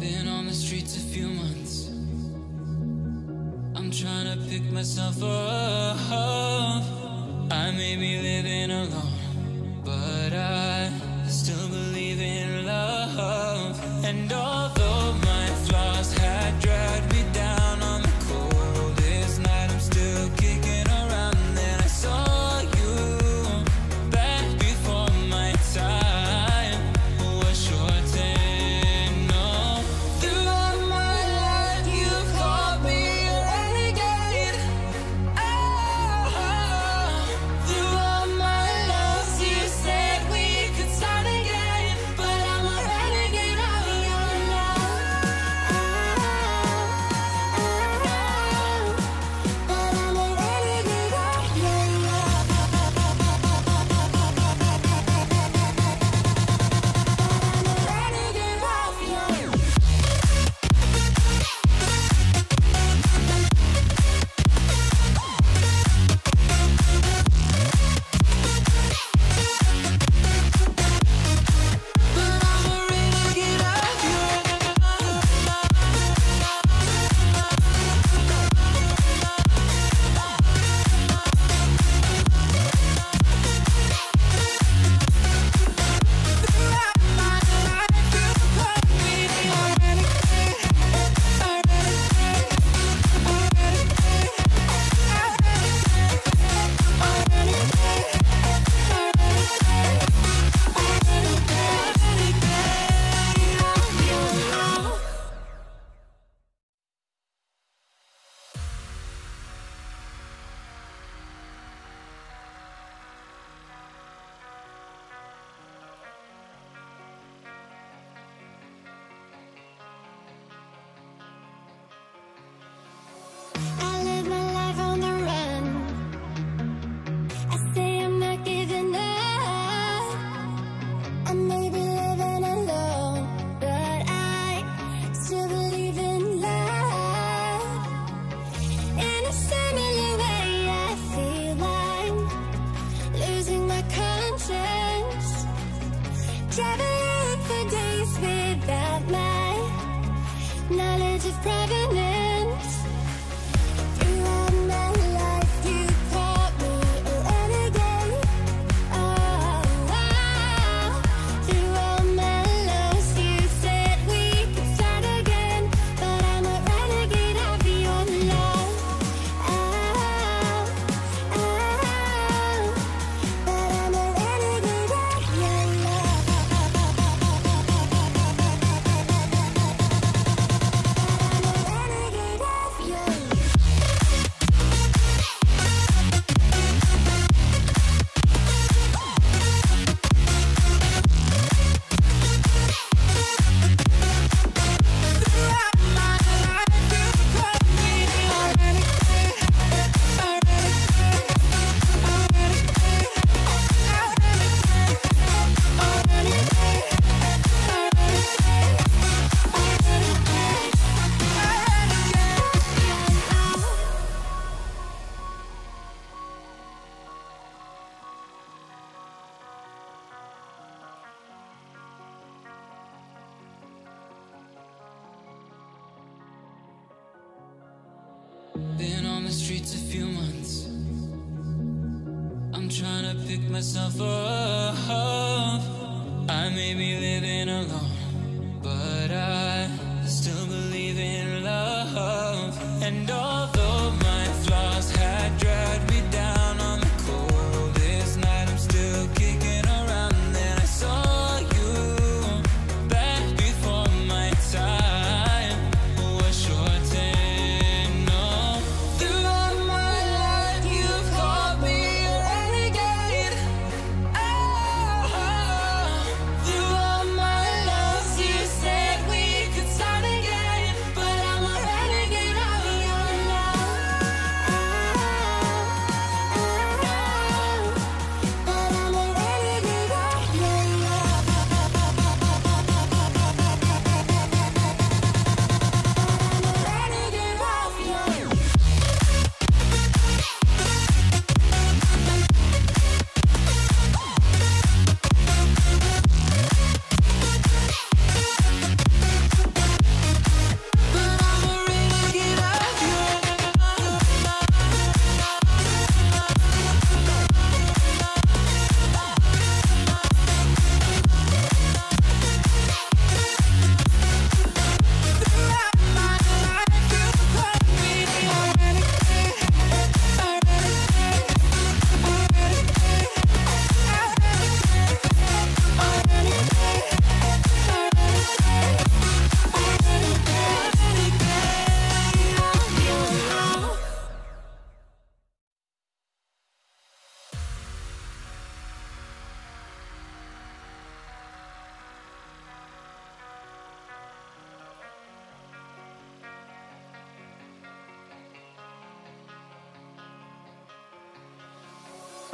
Been on the streets a few months. I'm trying to pick myself up. I may be living alone, but I still believe in love. And although my flaws had dragged me down on the coldest night, I'm still kicking around. Then I saw you back before my time. streets a few months. I'm trying to pick myself up. I may be living alone, but I still believe in love. And although my flaws had dragged me down on the coldest night, I'm still kicking around. Then I saw you back before my time was shortened. No, throughout my life you've called me a renegade. Oh, throughout my love you said we could start again, but I'm a renegade of your love. But I'm a renegade of your love. I'm a renegade of your love.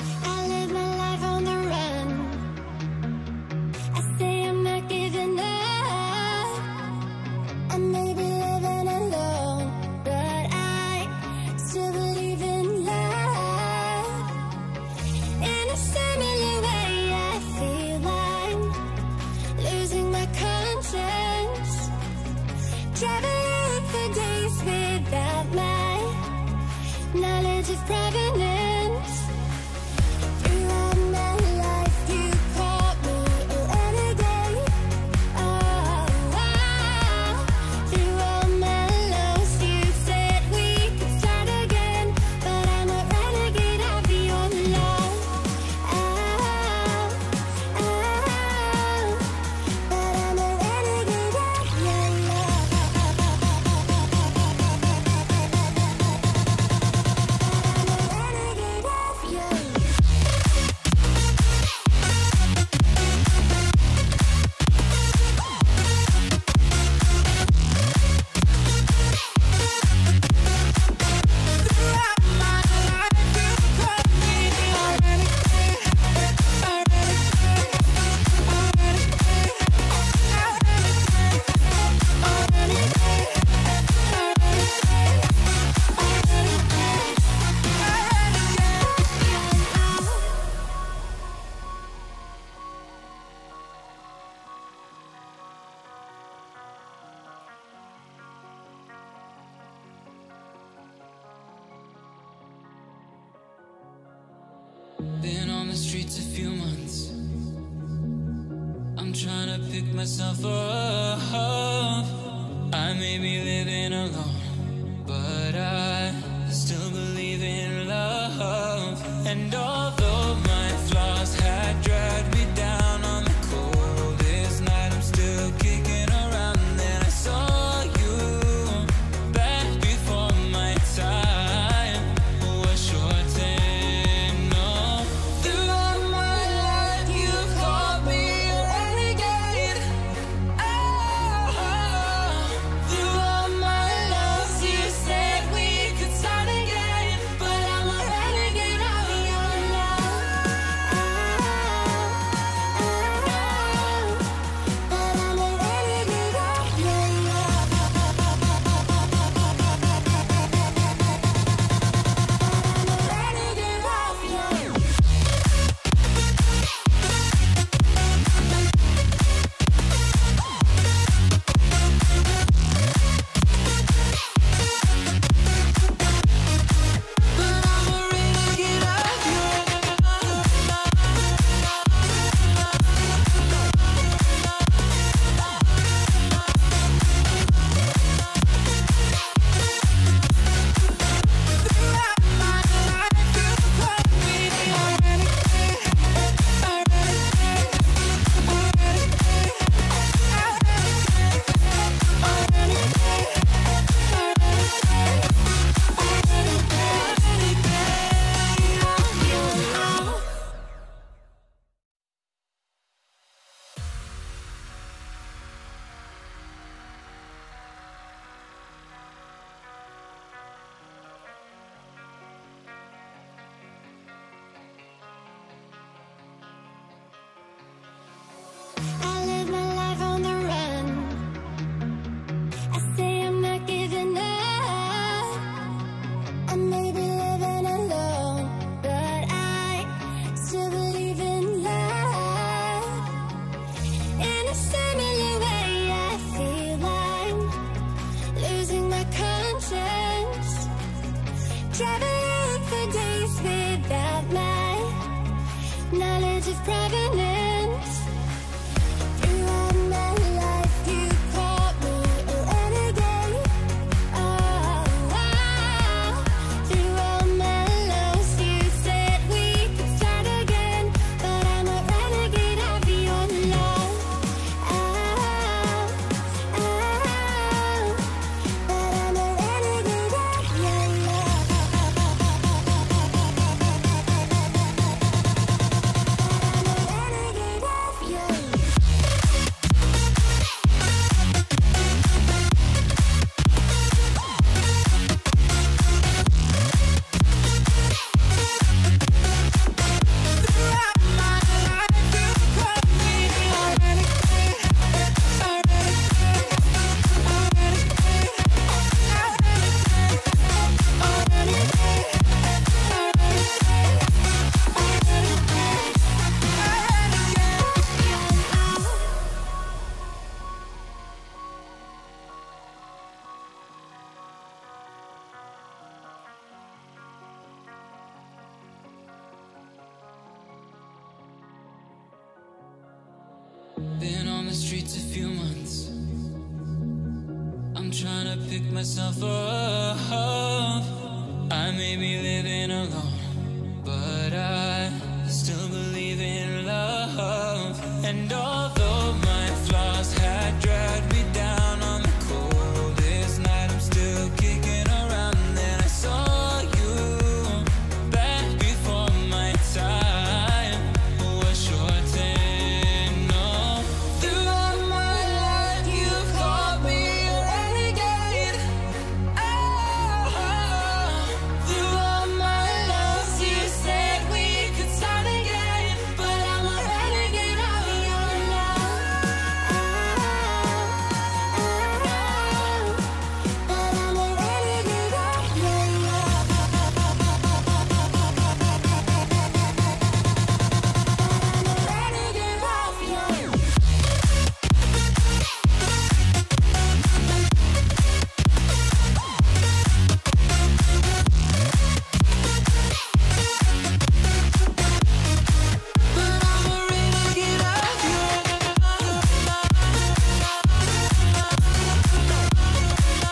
I live my life on the run. I say I'm not giving up. I may be living alone, but I still believe in love. In a similar way, I feel I'm losing my conscience, traveling for days without my knowledge of provenance. Throughout my life you called me a renegade. Oh, throughout my lows you said we could start again, but I'm a renegade of your love. But I'm a renegade of your love. But I'm a renegade of your love. Been on the streets a few months. I'm trying to pick myself up. I may be living alone, but I still believe in love. And although my flaws had dragged me down on the coldest night, I'm still kicking around. Then I saw you back before my time was shortened. No, throughout my life you've called me a renegade. Oh, throughout my love you said we could start again, but I'm a renegade of your love. the streets a few months. I'm trying to pick myself up. I may be living alone, but I still believe in love. And although my flaws had dragged me down on the coldest night, I'm still kicking around. Then I saw you back before my time was shortened. No, throughout my life you've called me a renegade. Oh, throughout my loves you said we could start again, but I'm a renegade of your love. But I'm a renegade of your love. I'm a renegade of your love. But I'm a renegade of your love. Throughout my life, you called me a renegade, a renegade, a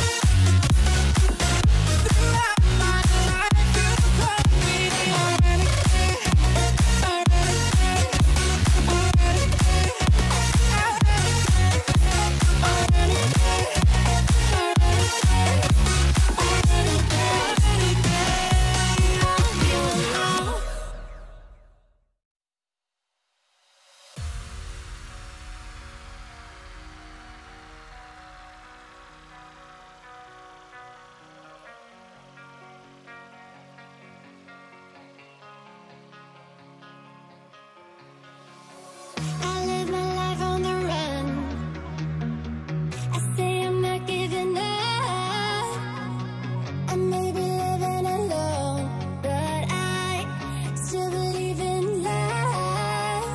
renegade, a renegade, a renegade. I live my life on the run. I say I'm not giving up. I may be living alone, but I still believe in love.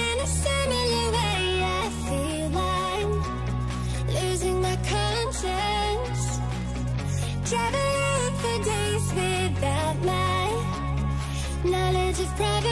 In a similar way, I feel I'm losing my conscience, traveling for days without my knowledge of private.